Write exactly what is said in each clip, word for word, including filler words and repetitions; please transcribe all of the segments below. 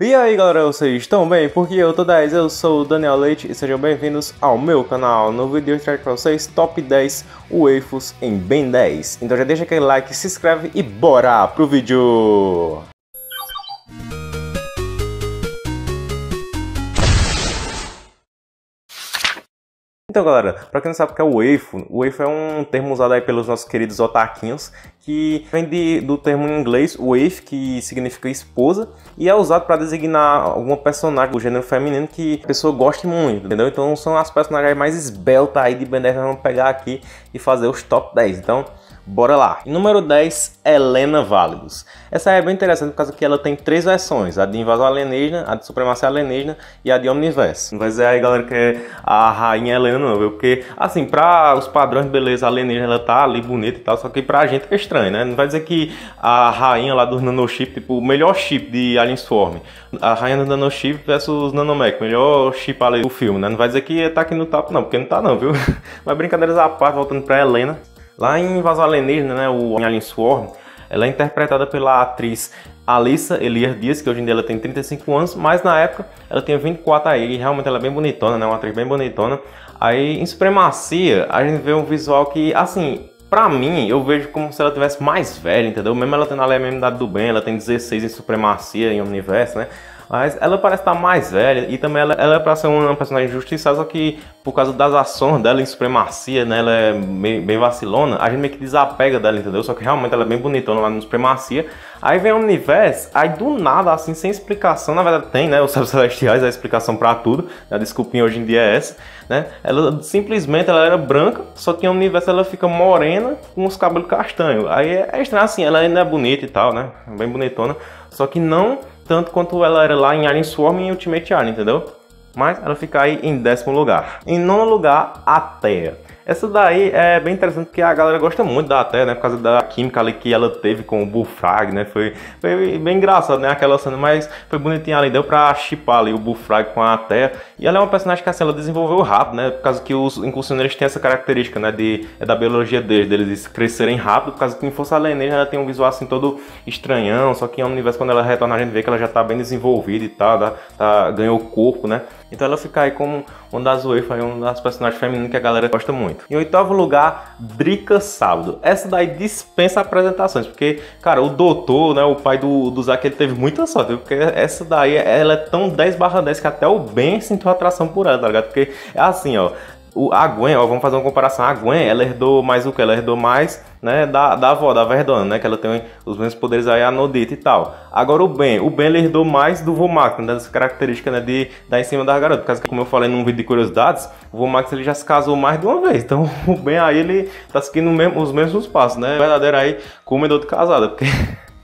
E aí galera, vocês estão bem? Porque eu tô dez, eu sou o Daniel Leite e sejam bem-vindos ao meu canal. No vídeo eu trago pra vocês top dez waifus em Ben dez. Então já deixa aquele like, se inscreve e bora pro vídeo! Então galera, pra quem não sabe o que é o waifu, o waifu é um termo usado aí pelos nossos queridos otaquinhos, que vem de, do termo em inglês waif, que significa esposa, e é usado para designar alguma personagem do gênero feminino que a pessoa goste muito, entendeu? Então são as personagens mais esbeltas aí de Ben dez que nós vamos pegar aqui e fazer os top dez, então bora lá! Número dez, Elena Validus. Essa é bem interessante por causa que ela tem três versões, a de invasão alienígena, a de supremacia alienígena e a de Omniverse. Não vai dizer aí galera que é a rainha Elena não, viu? Porque assim, para os padrões de beleza alienígena ela tá ali bonita e tal, só que pra gente é estranho, né? Não vai dizer que a rainha lá dos nanochip, tipo o melhor chip de Alien Swarm, a rainha dos nanochip versus Nanomech, melhor chip ali do filme, né? Não vai dizer que tá aqui no top não, porque não tá não, viu? Mas brincadeiras à parte, voltando pra Elena. Lá em Invasão Alienígena, né, o Alien Swarm, ela é interpretada pela atriz Alissa Elias Dias, que hoje em dia ela tem trinta e cinco anos, mas na época ela tinha vinte e quatro aí, e realmente ela é bem bonitona, né, uma atriz bem bonitona. Aí em Supremacia, a gente vê um visual que, assim, pra mim, eu vejo como se ela tivesse mais velha, entendeu? Mesmo ela tendo ali a mesma idade do Ben, ela tem dezesseis em Supremacia, em Omniverse, né? Mas ela parece estar mais velha e também ela, ela é pra ser uma personagem injustiçada, só que por causa das ações dela em Supremacia, né, ela é meio, bem vacilona, a gente meio que desapega dela, entendeu? Só que realmente ela é bem bonitona lá no Supremacia. Aí vem o Omniverse, aí do nada, assim, sem explicação, na verdade tem, né, os Celestiais, a explicação pra tudo, a desculpinha hoje em dia é essa, né? Ela simplesmente, ela era branca, só que no Omniverse ela fica morena com os cabelos castanhos. Aí é, é estranho assim, ela ainda é bonita e tal, né, bem bonitona, só que não tanto quanto ela era lá em Alien Swarm e Ultimate Alien, entendeu? Mas ela fica aí em décimo lugar. Em nono lugar, Attea. Essa daí é bem interessante porque a galera gosta muito da Attea, né? Por causa da química ali que ela teve com o Bullfrag, né? Foi, foi bem engraçado, né? Aquela cena, mas foi bonitinha ali. Deu pra chipar ali o Bullfrag com a Attea. E ela é uma personagem que assim, ela desenvolveu rápido, né? Por causa que os incursioneiros têm essa característica, né? De, é da biologia deles, deles crescerem rápido. Por causa que em Força Alienígena ela tem um visual assim todo estranhão. Só que no universo, quando ela retorna, a gente vê que ela já tá bem desenvolvida e tal. Tá, tá, ganhou corpo, né? Então ela fica aí como uma das waifus, uma das personagens femininas que a galera gosta muito. Em oitavo lugar, Drica Sábado. Essa daí dispensa apresentações, porque, cara, o doutor, né, o pai do, do Zaque, ele teve muita sorte, porque essa daí, ela é tão dez barra dez que até o Ben sentiu atração por ela, tá ligado? Porque é assim, ó, a Gwen, ó, vamos fazer uma comparação, a Gwen, ela herdou mais o que? Ela herdou mais... Né, da, da avó, da Verdona, né, que ela tem os mesmos poderes aí, a Anodita e tal. Agora o Ben, o Ben herdou mais do Vomax, né, dessa característica, né, de dar em cima da garota, por causa que, como eu falei num vídeo de curiosidades, o Vomax ele já se casou mais de uma vez, então o Ben aí ele tá seguindo mesmo, os mesmos passos, né, verdadeiro aí comedor de casada, porque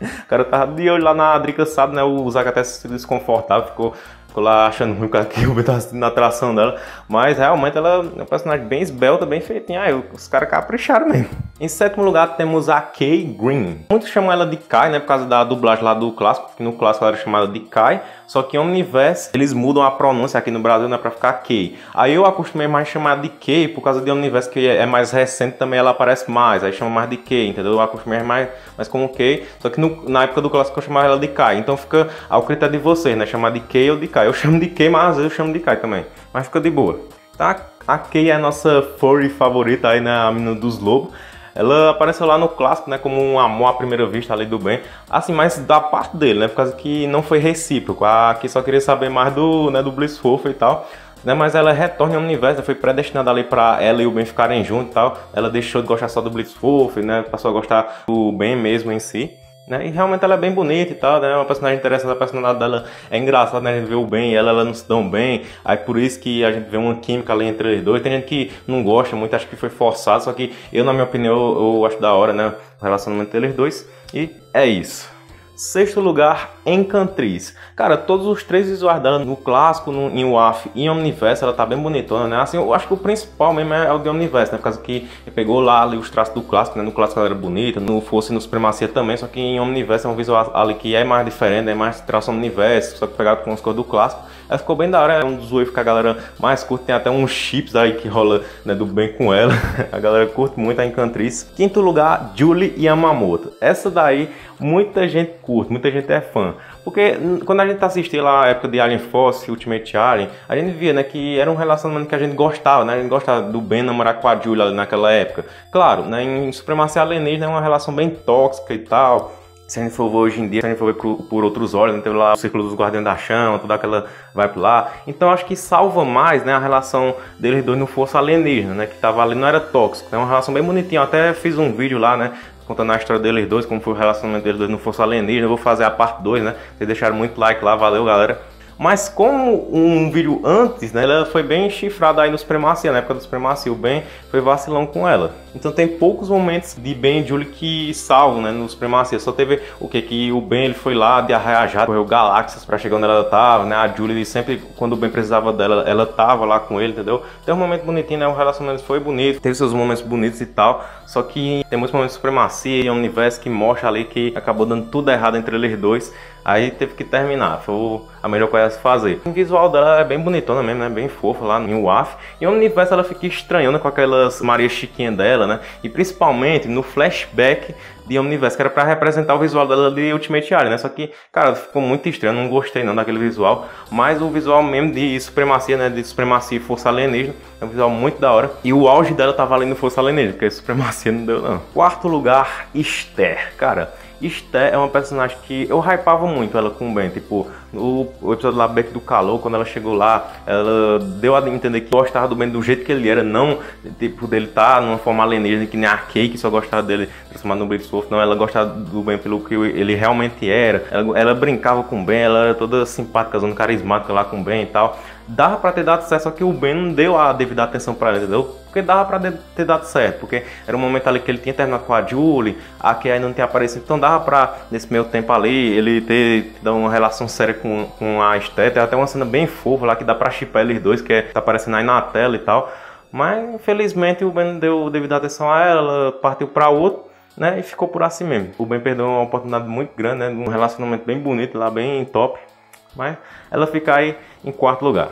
o cara tava de olho lá na Drica Sábado, né, o Zaque até se desconfortável, ficou... Ficou lá achando ruim que o Ben tava assistindo a atração dela. Mas realmente ela é um personagem bem esbelta, bem feitinha. Aí os caras capricharam mesmo. Em sétimo lugar temos a Kay Green. Muitos chamam ela de Kai, né? Por causa da dublagem lá do clássico. Porque no clássico ela era chamada de Kai. Só que em Omniverse eles mudam a pronúncia aqui no Brasil, né? Pra ficar Kay. Aí eu acostumei mais a chamar de Kay por causa de Omniverse, que é mais recente também, ela aparece mais. Aí chama mais de Kay, entendeu? Eu acostumei mais, mais como Kay. Só que no, na época do clássico eu chamava ela de Kai. Então fica ao critério de vocês, né? Chamar de Kay ou de Kai. Eu chamo de Kay, mas às vezes eu chamo de Kai também. Mas fica de boa. Tá? A Kay é a nossa furry favorita aí, né? A menina dos lobos. Ela apareceu lá no clássico, né? Como um amor à primeira vista ali do Ben. Assim, mas da parte dele, né? Por causa que não foi recíproco. A Kay só queria saber mais do, né, do Blitzwolf e tal. Né, mas ela retorna ao universo, né, foi predestinada ali pra ela e o Ben ficarem juntos e tal. Ela deixou de gostar só do Blitzwolf, né? Passou a gostar do Ben mesmo em si. Né? E realmente ela é bem bonita e tal, né? É uma personagem interessante, a personalidade dela é engraçada, né? A gente vê o Ben e ela, ela não se dão bem. Aí por isso que a gente vê uma química ali entre eles dois. Tem gente que não gosta muito, acho que foi forçado. Só que eu, na minha opinião, eu acho da hora, né? O relacionamento entre eles dois. E é isso. Sexto lugar, Encantriz. Cara, todos os três visuais dela, no clássico, no, em U A F e em Omniverse, ela tá bem bonitona, né? Assim, eu acho que o principal mesmo é o de Omniverse, né? Por causa que pegou lá ali os traços do clássico, né? No clássico ela era bonita, no Força e no Supremacia também, só que em Omniverse é um visual ali que é mais diferente, é mais traço Omniverse, só que pegado com as cores do clássico. Ela ficou bem da hora, é um dos waifus que a galera mais curte, tem até uns chips aí que rola, né, do bem com ela. A galera curte muito a Encantriz. Quinto lugar, Julie Yamamoto. Essa daí, muita gente curte, muita gente é fã. Porque quando a gente assistia lá a época de Alien Force, Ultimate Alien, a gente via, né, que era um relacionamento que a gente gostava, né? A gente gostava do Ben namorar com a Julie ali naquela época. Claro, né, em Supremacia Alienígena é uma relação bem tóxica e tal. Se a gente for ver hoje em dia, se a gente for ver por, por outros olhos, né, teve lá o Círculo dos Guardiões da Chama, toda aquela vai por lá. Então acho que salva mais, né, a relação deles dois no Força Alienígena, né, que tava ali, não era tóxico. É, né, uma relação bem bonitinha. Eu até fiz um vídeo lá, né, contando a história deles dois, como foi o relacionamento deles dois no Força Alienígena. Eu vou fazer a parte dois, né? Vocês deixaram muito like lá, valeu, galera. Mas como um vídeo antes, né, ela foi bem chifrada aí no Supremacia, na época do Supremacia, o Ben foi vacilão com ela. Então tem poucos momentos de Ben e Julie que salvam, né, no Supremacia. Só teve o que? Que o Ben ele foi lá de arraiajado, correu galáxias pra chegar onde ela tava, né, a Julie sempre, quando o Ben precisava dela, ela tava lá com ele, entendeu? Tem um momento bonitinho, né, o relacionamento foi bonito, teve seus momentos bonitos e tal, só que tem muitos momentos de Supremacia e Omniverse que mostra ali que acabou dando tudo errado entre eles dois. Aí teve que terminar, foi a melhor coisa a se fazer. O visual dela é bem bonitona mesmo, né? Bem fofa lá no U A F. E o Omniverse ela fica estranhando com aquelas Maria Chiquinha dela, né? E principalmente no flashback de Omniverse, que era pra representar o visual dela de Ultimate Alien, né? Só que, cara, ficou muito estranho, não gostei não daquele visual. Mas o visual mesmo de Supremacia, né? De Supremacia e Força Alienígena, é um visual muito da hora. E o auge dela tava ali no Força Alienígena, porque Supremacia não deu não. Quarto lugar, Esther, cara. Esther é uma personagem que eu hypava muito ela com o Ben, tipo, o, o episódio lá Beck do Calor, quando ela chegou lá, ela deu a entender que gostava do Ben do jeito que ele era, não tipo dele estar tá numa forma alienígena que nem a Kay, que só gostava dele transformado no Blitzwolf, não, ela gostava do Ben pelo que ele realmente era, ela, ela brincava com o Ben, ela era toda simpática, zona carismática lá com o Ben e tal, dava pra ter dado certo, só que o Ben não deu a devida atenção pra ela, entendeu? Porque dava pra ter dado certo, porque era um momento ali que ele tinha terminado com a Julie, a Kay ainda não tinha aparecido, então dava pra, nesse meio tempo ali, ele ter dado uma relação séria com, com a Esther. Tem até uma cena bem fofa lá que dá pra chipar eles dois, que é, tá aparecendo aí na tela e tal, mas infelizmente o Ben não deu devida atenção a ela, ela partiu pra outro, né, e ficou por assim mesmo. O Ben perdeu uma oportunidade muito grande, né, um relacionamento bem bonito lá, bem top, mas ela fica aí em quarto lugar.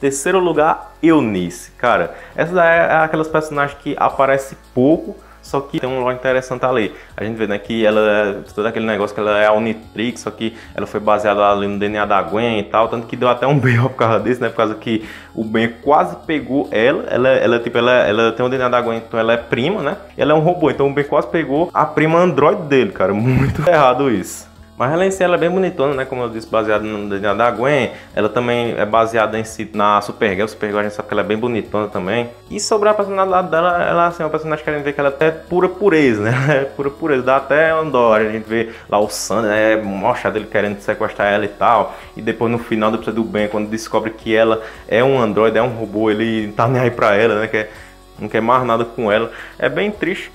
Terceiro lugar, Eunice. Cara, essa daí é aquelas personagens que aparece pouco, só que tem um lore interessante ali. A gente vê, né, que ela é todo aquele negócio que ela é a Unitrix, só que ela foi baseada ali no D N A da Gwen e tal, tanto que deu até um B O por causa disso, né, por causa que o Ben quase pegou ela, ela, ela tipo, ela, ela tem o D N A da Gwen, então ela é prima, né, ela é um robô, então o Ben quase pegou a prima android dele, cara, muito errado isso. Mas ela em si ela é bem bonitona, né? Como eu disse, baseada no D N A da Gwen. Ela também é baseada em si na Supergirl. Supergirl a gente sabe que ela é bem bonitona também. E sobre a personalidade dela, ela assim, é uma personagem que a gente vê que ela é até pura pureza, né? Ela é pura pureza, dá até Andor. A gente vê lá o Sand, né? Mostra dele querendo sequestrar ela e tal. E depois no final do episódio do Ben, quando descobre que ela é um androide, é um robô, ele não tá nem aí pra ela, né? Quer, não quer mais nada com ela. É bem triste.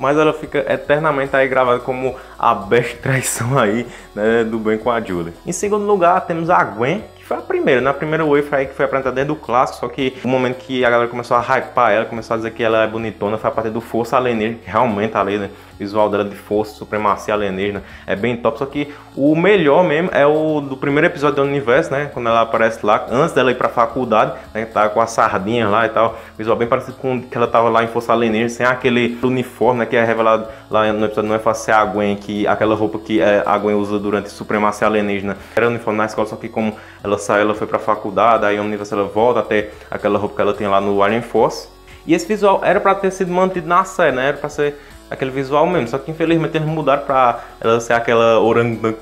Mas ela fica eternamente aí gravada como a best traição aí, né, do Ben com a Julie. Em segundo lugar temos a Gwen, que foi a primeira, na né? primeira wave aí que foi apresentada dentro do clássico, só que o momento que a galera começou a hypar ela, começou a dizer que ela é bonitona, foi a partir do Força Alienígena, que realmente ali, né, o visual dela de Força, Supremacia Alienígena é bem top, só que o melhor mesmo é o do primeiro episódio do Omniverse, né, quando ela aparece lá, antes dela ir pra faculdade, né, tá com as sardinhas lá e tal, visual bem parecido com que ela tava lá em Força Alienígena, sem aquele uniforme, né, que é revelado lá no episódio, não é fácil a Gwen, que aquela roupa que a Gwen usa durante Supremacia Alienígena, era uniforme na escola, só que como ela Ela saiu, ela foi pra faculdade, aí a Omniverse ela volta até aquela roupa que ela tem lá no Alien Force. E esse visual era pra ter sido mantido na série, né? Era pra ser aquele visual mesmo. Só que infelizmente eles mudaram pra ela ser aquela orangotango.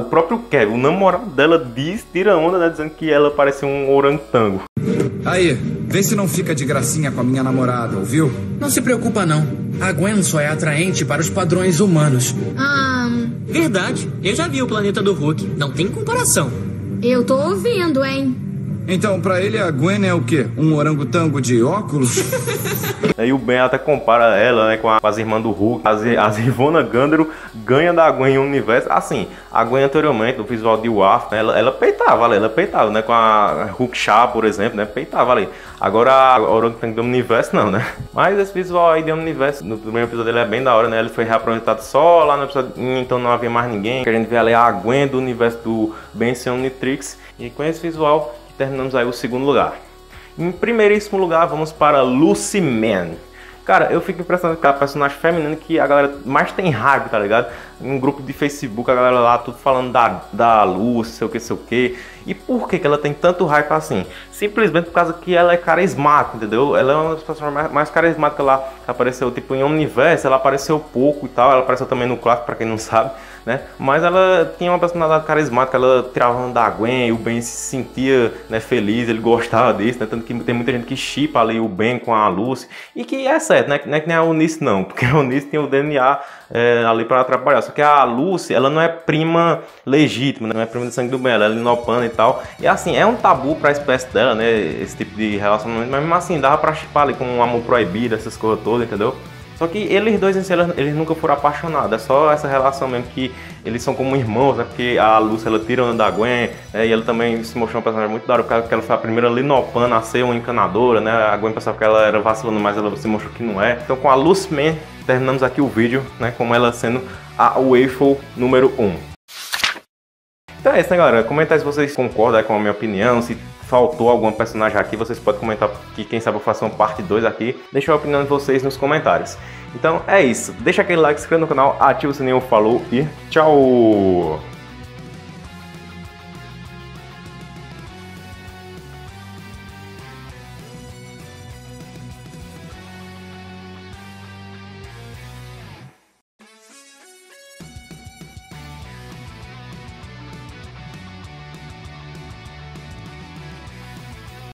O próprio Kevin, o namorado dela, diz, tira onda, né? Dizendo que ela parecia um orangotango. Aí, vê se não fica de gracinha com a minha namorada, ouviu? Não se preocupa não. A Gwen só é atraente para os padrões humanos. Ah... Verdade. Eu já vi o planeta do Hulk. Não tem comparação. Eu tô ouvindo, hein? Então, pra ele, a Gwen é o quê? Um orangotango de óculos? Aí o Ben até compara ela, né, com, a, com as irmãs do Hulk. As, a Zivona Ganderu ganha da Gwen em Omniverse. Assim, a Gwen anteriormente, no visual de U A F, né, ela, ela peitava ali, ela peitava, né? Com a Hulk Shah, por exemplo, né? Peitava ali. Agora, a orangotango do Omniverse, não, né? Mas esse visual aí de Omniverse, no primeiro episódio, ele é bem da hora, né? Ele foi reaproveitado só lá no episódio, então não havia mais ninguém. Que a gente vê ali a Gwen do universo do Ben dez Omnitrix. E com esse visual... terminamos aí o segundo lugar. Em primeiríssimo lugar, vamos para Lucy Mann. Cara, eu fico impressionado com a personagem feminina que a galera mais tem raiva, tá ligado? Um grupo de Facebook, a galera lá tudo falando da, da Lucy, sei o que, sei o que. E por que que ela tem tanto hype assim? Simplesmente por causa que ela é carismática, entendeu? Ela é uma das pessoas mais, mais carismáticas lá. Apareceu tipo em Omniverse, ela apareceu pouco e tal. Ela apareceu também no clássico, pra quem não sabe, né? Mas ela tinha uma personalidade carismática, ela tirava da Gwen e o Ben se sentia, né, feliz, ele gostava disso, né? Tanto que tem muita gente que shippa ali o Ben com a Lucy. E que é certo, né? Não é que nem a Eunice não, porque a Eunice tem o D N A é, ali pra atrapalhar. Só que a Lucy, ela não é prima legítima, né? Não é prima de sangue do Ben, ela é Linopan e tal. E assim, é um tabu pra espécie dela, né? Esse tipo de relacionamento, mas mesmo assim, dava pra shippar ali com um amor proibido, essas coisas todas, entendeu? Só que eles dois em si, eles nunca foram apaixonados, é só essa relação mesmo que eles são como irmãos, né? Porque a Lucy, ela tira o da Gwen, né? E ela também se mostrou uma personagem muito da hora, porque ela foi a primeira Linopan a ser uma encanadora, né? A Gwen pensava que ela era vacilando, mas ela se mostrou que não é. Então com a Lucy Mann, terminamos aqui o vídeo, né? Como ela sendo a Waffle número um. Então é isso, né, galera? Comenta aí se vocês concordam com a minha opinião, se faltou alguma personagem aqui, vocês podem comentar, que quem sabe eu faço uma parte dois aqui. Deixa a opinião de vocês nos comentários. Então é isso, deixa aquele like, se inscreva no canal, ativa o sininho, falou e tchau!